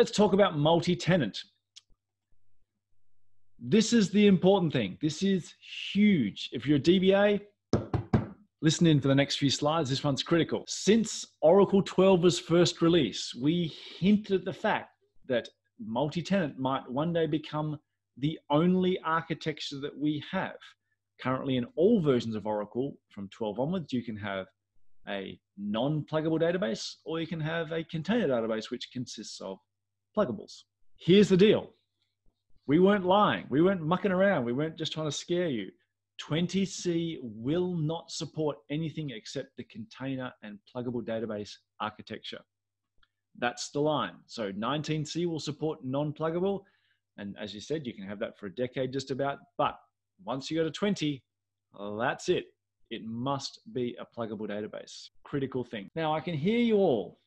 Let's talk about multi-tenant. This is the important thing. This is huge. If you're a DBA, listen in for the next few slides. This one's critical. Since Oracle 12's first release, we hinted at the fact that multi-tenant might one day become the only architecture that we have. Currently, in all versions of Oracle, from 12 onwards, you can have a non-pluggable database, or you can have a container database, which consists of pluggables. Here's the deal. We weren't lying. We weren't mucking around. We weren't just trying to scare you. 20c will not support anything except the container and pluggable database architecture. That's the line. So 19c will support non-pluggable. And as you said, you can have that for a decade just about. But once you go to 20, that's it. It must be a pluggable database. Critical thing. Now, I can hear you all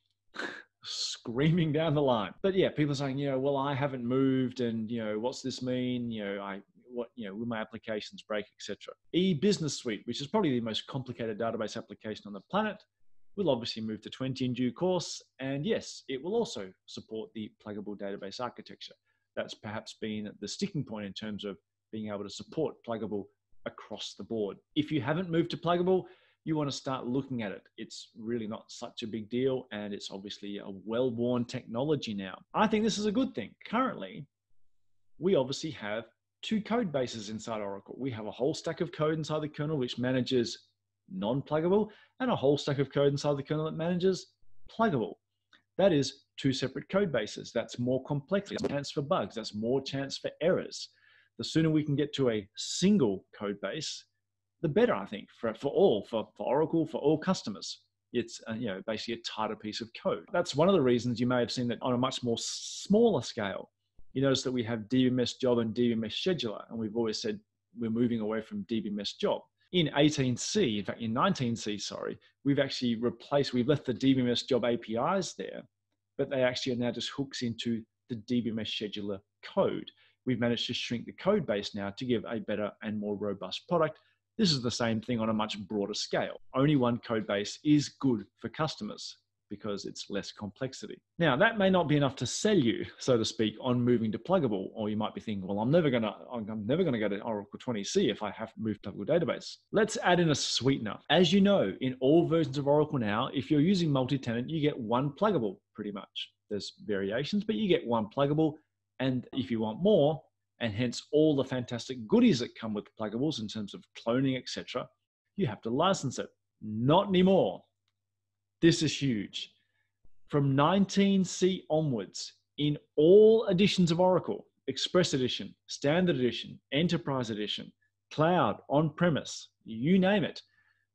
screaming down the line. But yeah, people are saying, you know, well, I haven't moved, and, you know, what's this mean? You know, will my applications break, etc. E-Business Suite, which is probably the most complicated database application on the planet, will obviously move to 20 in due course. And yes, it will also support the pluggable database architecture. That's perhaps been the sticking point in terms of being able to support pluggable across the board. If you haven't moved to pluggable, you want to start looking at it. It's really not such a big deal, and it's obviously a well-worn technology now. I think this is a good thing. Currently, we obviously have two code bases inside Oracle. We have a whole stack of code inside the kernel which manages non-pluggable, and a whole stack of code inside the kernel that manages pluggable. That is two separate code bases. That's more complexity, that's more chance for bugs, that's more chance for errors. The sooner we can get to a single code base, the better, I think, for Oracle, for all customers. It's basically a tighter piece of code. That's one of the reasons you may have seen that on a much more smaller scale. You notice that we have DBMS Job and DBMS Scheduler, and we've always said we're moving away from DBMS Job. In 18C, in fact, in 19C, sorry, we've actually replaced, we've left the DBMS Job APIs there, but they actually are now just hooks into the DBMS Scheduler code. We've managed to shrink the code base now to give a better and more robust product. This is the same thing on a much broader scale. Only one code base is good for customers because it's less complexity. Now, that may not be enough to sell you, so to speak, on moving to pluggable, or you might be thinking, well, I'm never gonna go to Oracle 20c if I have moved to pluggable database. Let's add in a sweetener. As you know, in all versions of Oracle now, if you're using multi-tenant, you get one pluggable pretty much. There's variations, but you get one pluggable. And if you want more, and hence all the fantastic goodies that come with pluggables in terms of cloning, etc., you have to license it. Not anymore. This is huge. From 19c onwards, in all editions of Oracle, Express Edition, Standard Edition, Enterprise Edition, Cloud, On-Premise, you name it,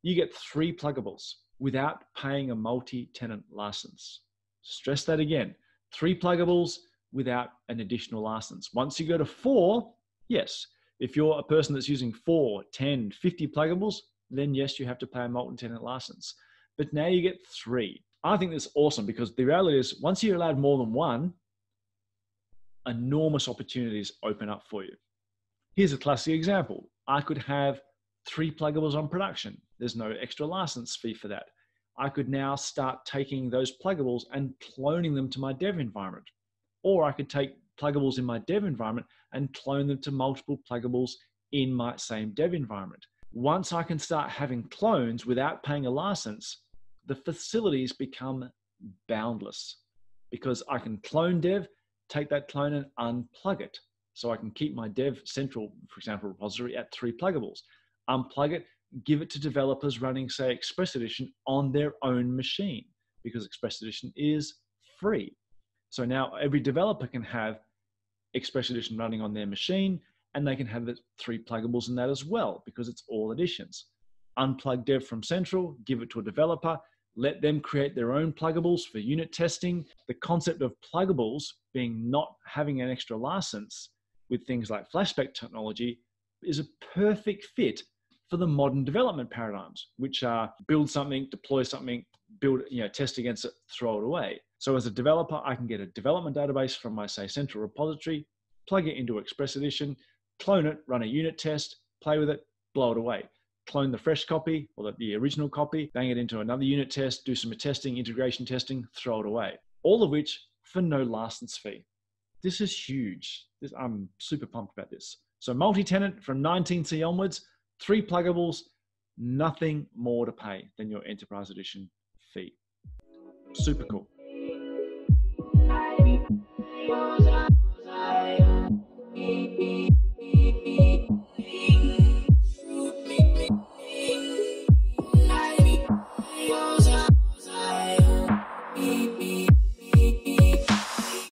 you get three pluggables without paying a multi-tenant license. Stress that again. Three pluggables without an additional license. Once you go to 4, yes, if you're a person that's using 4, 10, 50 pluggables, then yes, you have to pay a multi-tenant license. But now you get 3. I think that's awesome, because the reality is once you're allowed more than one, enormous opportunities open up for you. Here's a classic example. I could have 3 pluggables on production. There's no extra license fee for that. I could now start taking those pluggables and cloning them to my dev environment. Or I could take pluggables in my dev environment and clone them to multiple pluggables in my same dev environment. Once I can start having clones without paying a license, the facilities become boundless, because I can clone dev, take that clone and unplug it. So I can keep my dev central, for example, repository at 3 pluggables, unplug it, give it to developers running, say, Express Edition on their own machine, because Express Edition is free. So now every developer can have Express Edition running on their machine, and they can have the 3 pluggables in that as well, because it's all editions. Unplug dev from central, give it to a developer, let them create their own pluggables for unit testing. The concept of pluggables being not having an extra license with things like flashback technology is a perfect fit for the modern development paradigms, which are build something, deploy something, build, test against it, throw it away. So as a developer, I can get a development database from my, say, central repository, plug it into Express Edition, clone it, run a unit test, play with it, blow it away. Clone the fresh copy or the original copy, bang it into another unit test, do some testing, integration testing, throw it away. All of which for no license fee. This is huge. I'm super pumped about this. So multi-tenant from 19c onwards, 3 pluggables, nothing more to pay than your Enterprise Edition fee. Super cool.